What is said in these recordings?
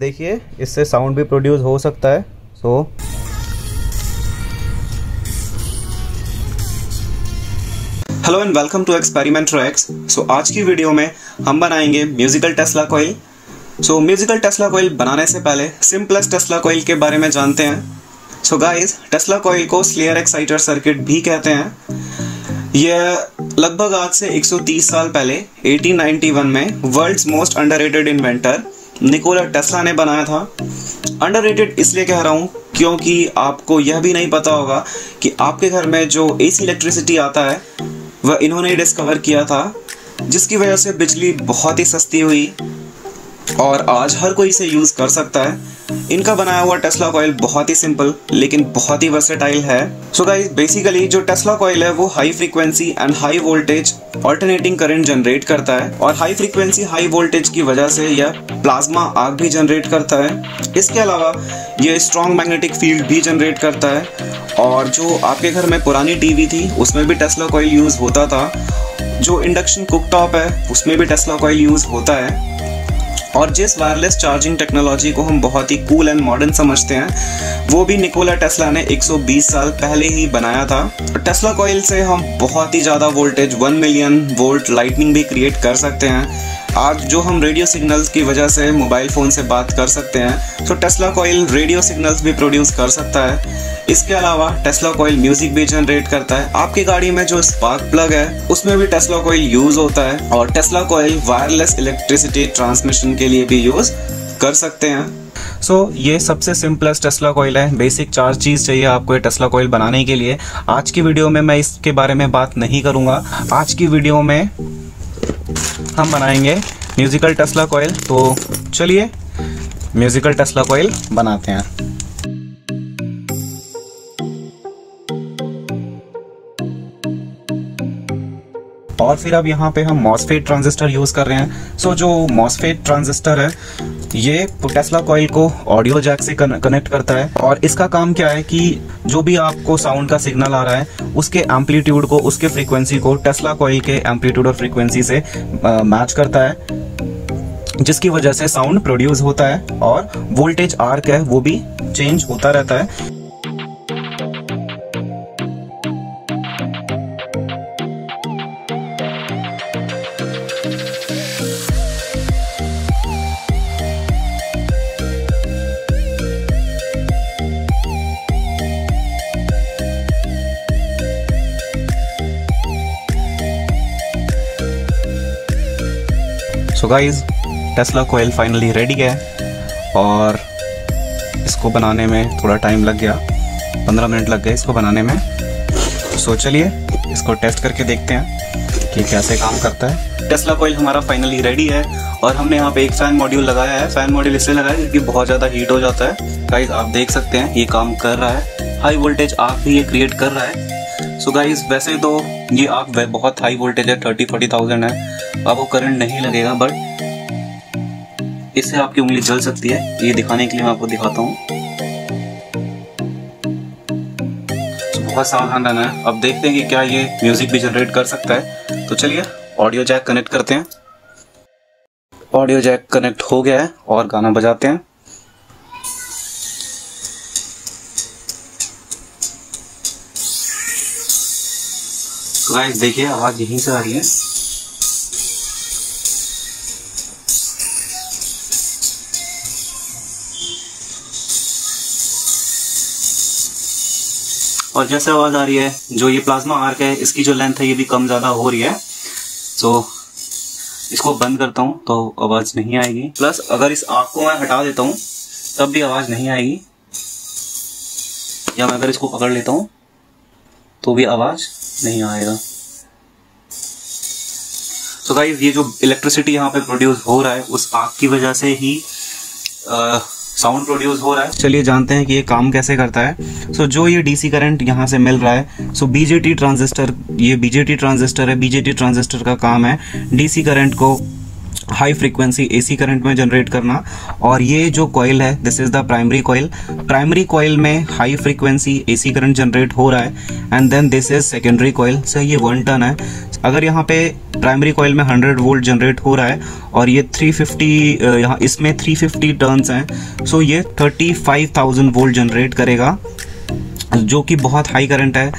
देखिए इससे साउंड भी प्रोड्यूस हो सकता है। So hello and welcome to experiment row X. So आज की वीडियो में हम बनाएंगे musical Tesla coil. So musical Tesla coil बनाने से पहले सिंपलेस्ट टेस्ला कॉइल के बारे में जानते हैं। सो गाइज, टेस्ला कॉइल को स्लेयर एक्साइटर सर्किट भी कहते हैं। यह लगभग आज से 130 साल पहले 1891 में world's most underrated inventor Nikola Tesla ने बनाया था। अंडररेटेड इसलिए कह रहा हूँ क्योंकि आपको यह भी नहीं पता होगा कि आपके घर में जो एसी इलेक्ट्रिसिटी आता है वह इन्होंने ही डिस्कवर किया था, जिसकी वजह से बिजली बहुत ही सस्ती हुई और आज हर कोई इसे यूज़ कर सकता है। इनका बनाया हुआ टेस्ला कॉइल बहुत ही सिंपल लेकिन बहुत ही वर्सेटाइल है। सो गाइस, बेसिकली जो टेस्ला कॉइल है वो high frequency and high voltage alternating current generate करता है और हाई फ्रीक्वेंसी हाई वोल्टेज की वजह से यह प्लाज्मा आग भी जनरेट करता है। इसके अलावा यह स्ट्रॉन्ग मैग्नेटिक फील्ड भी जनरेट करता है। और जो आपके घर में पुरानी टीवी थी उसमें भी टेस्ला कॉइल यूज़ होता था, जो इंडक्शन कुकटॉप है उसमें भी टेस्ला कॉइल यूज़ होता है। और जिस वायरलेस चार्जिंग टेक्नोलॉजी को हम बहुत ही कूल एंड मॉडर्न समझते हैं वो भी निकोला टेस्ला ने 120 साल पहले ही बनाया था। टेस्ला कॉइल से हम बहुत ही ज़्यादा वोल्टेज 1 मिलियन वोल्ट लाइटनिंग भी क्रिएट कर सकते हैं। आज जो हम रेडियो सिग्नल्स की वजह से मोबाइल फ़ोन से बात कर सकते हैं तो टेस्ला कॉइल रेडियो सिग्नल्स भी प्रोड्यूस कर सकता है। इसके अलावा टेस्ला कॉइल म्यूजिक भी जनरेट करता है। आपकी गाड़ी में जो स्पार्क प्लग है उसमें भी टेस्ला कॉइल यूज़ होता है। और Tesla coil wireless electricity transmission के लिए भी यूज़ कर सकते हैं। सो ये सबसे सिंपलेस्ट टेस्ला कॉइल है। बेसिक चार चीज़ चाहिए आपको टेस्ला कॉइल बनाने के लिए। आज की वीडियो में मैं इसके बारे में बात नहीं करूँगा। आज की वीडियो में हम बनाएंगे म्यूजिकल टेस्ला कॉइल। तो चलिए म्यूजिकल टेस्ला कॉइल बनाते हैं। और फिर अब यहाँ पे हम मॉस्फेट ट्रांजिस्टर यूज़ कर रहे हैं। सो जो मॉस्फेट ट्रांजिस्टर है ये टेस्ला कॉइल को ऑडियो जैक से कनेक्ट करता है। और इसका काम क्या है कि जो भी आपको साउंड का सिग्नल आ रहा है उसके एम्पलीट्यूड को, उसके फ्रीक्वेंसी को टेस्ला कॉइल के एम्पलीट्यूड और फ्रीक्वेंसी से मैच करता है, जिसकी वजह से साउंड प्रोड्यूस होता है। और वोल्टेज आर्क है वो भी चेंज होता रहता है। तो guys, Tesla coil finally ready है। और इसको बनाने में थोड़ा टाइम लग गया, 15 मिनट लग गए इसको बनाने में। सो चलिए इसको टेस्ट करके देखते हैं कि कैसे काम करता है। टेस्ला कॉइल हमारा फाइनली रेडी है। और हमने यहाँ पे एक फ़ैन मॉड्यूल लगाया है। फ़ैन मॉड्यूल इसलिए लगाया क्योंकि बहुत ज़्यादा हीट हो जाता है। गाइज आप देख सकते हैं ये काम कर रहा है। हाई वोल्टेज आग भी ये क्रिएट कर रहा है। सो गाइज, वैसे तो ये आग बहुत हाई वोल्टेज है, 30-40,000 है, आपको करंट नहीं लगेगा बट इससे आपकी उंगली जल सकती है। ये दिखाने के लिए मैं आपको दिखाता हूँ। बहुत सावधान रहना है। अब देखते हैं कि क्या ये म्यूजिक भी जनरेट कर सकता है। तो चलिए ऑडियो जैक कनेक्ट करते हैं। ऑडियो जैक कनेक्ट हो गया है और गाना बजाते हैं। गाइस देखिए आवाज यहीं से आ रही है। और जैसे आवाज आ रही है, जो ये प्लाज्मा आर्क है इसकी जो लेंथ है ये भी कम ज्यादा हो रही है। तो इसको बंद करता हूँ तो आवाज नहीं आएगी। प्लस अगर इस आर्क को मैं हटा देता हूँ तब भी आवाज नहीं आएगी, या मैं अगर इसको पकड़ लेता हूँ तो भी आवाज नहीं आएगा। तो गाइज, ये जो इलेक्ट्रिसिटी यहाँ पे प्रोड्यूस हो रहा है उस आग की वजह से ही साउंड प्रोड्यूस हो रहा है। चलिए जानते हैं कि ये काम कैसे करता है। सो जो ये डीसी करंट यहाँ से मिल रहा है, सो बीजेटी ट्रांजिस्टर, ये बीजेटी ट्रांजिस्टर है। बीजेटी ट्रांजिस्टर का काम है डीसी करंट को हाई फ्रीक्वेंसी एसी करंट में जनरेट करना। और ये जो कॉइल है this is the primary coil. Primary coil में high frequency AC current generate हो रहा है and then this is secondary coil. Sir ये 1 टर्न है। अगर यहाँ पे प्राइमरी कॉइल में 100 वोल्ट जनरेट हो रहा है और ये 350 यहाँ इसमें 350 टर्न्स हैं, सो ये 35,000 वोल्ट जनरेट करेगा जो कि बहुत हाई करंट है।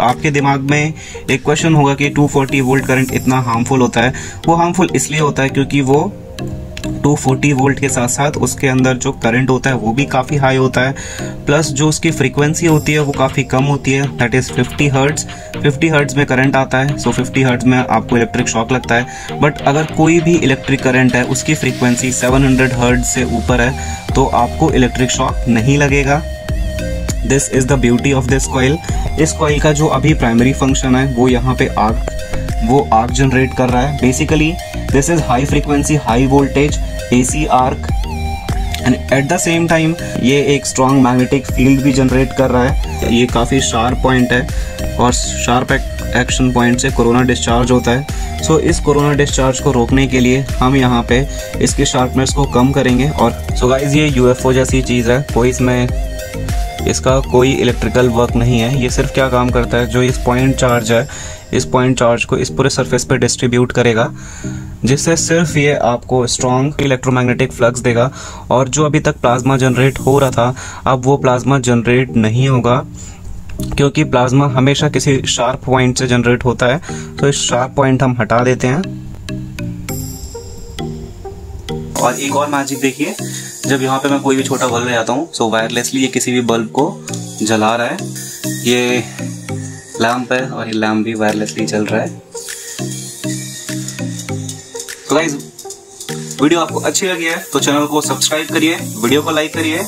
आपके दिमाग में एक क्वेश्चन होगा कि 240 वोल्ट करंट इतना हार्मफुल होता है। वो हार्मफुल इसलिए होता है क्योंकि वो 240 वोल्ट के साथ साथ उसके अंदर जो करंट होता है वो भी काफ़ी हाई होता है, प्लस जो उसकी फ्रीक्वेंसी होती है वो काफ़ी कम होती है, दैट इज़ 50 हर्ट्ज़। 50 हर्ट्ज़ में करंट आता है, सो 50 हर्ट्ज़ में आपको इलेक्ट्रिक शॉक लगता है। बट अगर कोई भी इलेक्ट्रिक करंट है उसकी फ्रीक्वेंसी 700 हर्ट्ज़ से ऊपर है तो आपको इलेक्ट्रिक शॉक नहीं लगेगा। This is the beauty of this coil. इस कॉइल का जो अभी प्राइमरी फंक्शन है वो यहाँ पे आर्क जनरेट कर रहा है। Basically this is high frequency high voltage AC arc and at the same time ये एक स्ट्रॉन्ग मैग्नेटिक फील्ड भी जनरेट कर रहा है। ये काफ़ी शार्प पॉइंट है और शार्प एक्शन पॉइंट से कोरोना डिस्चार्ज होता है। सो इस कोरोना डिस्चार्ज को रोकने के लिए हम यहाँ पे इसकी शार्पनेस को कम करेंगे। और सो गाइज ये UFO जैसी चीज़ है, कोई इसमें इसका कोई इलेक्ट्रिकल वर्क नहीं है। ये सिर्फ क्या काम करता है, जो इस पॉइंट चार्ज है इस पॉइंट चार्ज को इस पूरे सरफेस पर डिस्ट्रीब्यूट करेगा, जिससे सिर्फ ये आपको स्ट्रॉन्ग इलेक्ट्रोमैग्नेटिक फ्लक्स देगा। और जो अभी तक प्लाज्मा जनरेट हो रहा था अब वो प्लाज्मा जनरेट नहीं होगा क्योंकि प्लाज्मा हमेशा किसी शार्प पॉइंट से जनरेट होता है। तो इस शार्प पॉइंट हम हटा देते हैं। और एक और मैजिक देखिए, जब यहाँ पे मैं कोई भी छोटा बल्ब ले आता हूँ सो वायरलेसली ये किसी भी बल्ब को जला रहा है। ये लैम्प है और ये लैम्प भी वायरलेसली जल रहा है। तो गाइस वीडियो आपको अच्छी लगी है तो चैनल को सब्सक्राइब करिए, वीडियो को लाइक करिए।